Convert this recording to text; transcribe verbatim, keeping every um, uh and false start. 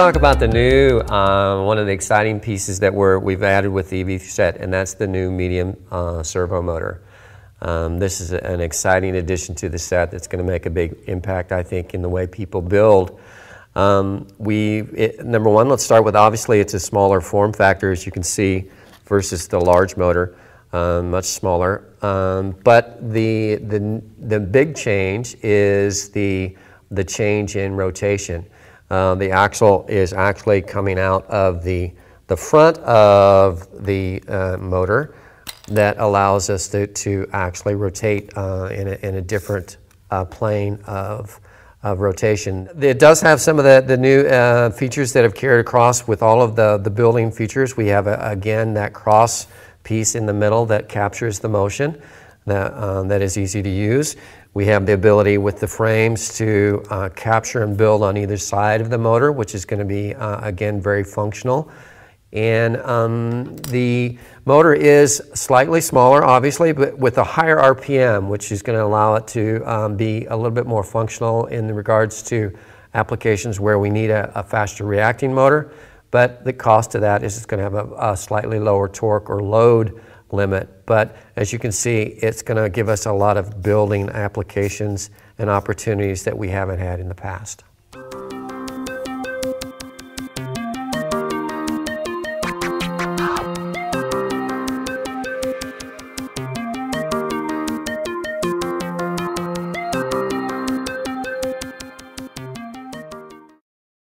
talk about the new, uh, one of the exciting pieces that we're, we've added with the E V set, and that's the new medium uh, servo motor. Um, this is an exciting addition to the set that's going to make a big impact, I think, in the way people build. Um, we, it, number one, let's start with, obviously, it's a smaller form factor, as you can see, versus the large motor, um, much smaller. Um, but the, the, the big change is the, the change in rotation. Uh, the axle is actually coming out of the, the front of the uh, motor that allows us to, to actually rotate uh, in, a, in a different uh, plane of, of rotation. It does have some of the, the new uh, features that have carried across with all of the, the building features. We have, a, again, that cross piece in the middle that captures the motion that, um, that is easy to use. We have the ability with the frames to uh, capture and build on either side of the motor, which is going to be, uh, again, very functional. And um, the motor is slightly smaller, obviously, but with a higher R P M, which is going to allow it to um, be a little bit more functional in regards to applications where we need a, a faster reacting motor. But the cost of that is it's going to have a, a slightly lower torque or load limit. But as you can see, it's going to give us a lot of building applications and opportunities that we haven't had in the past.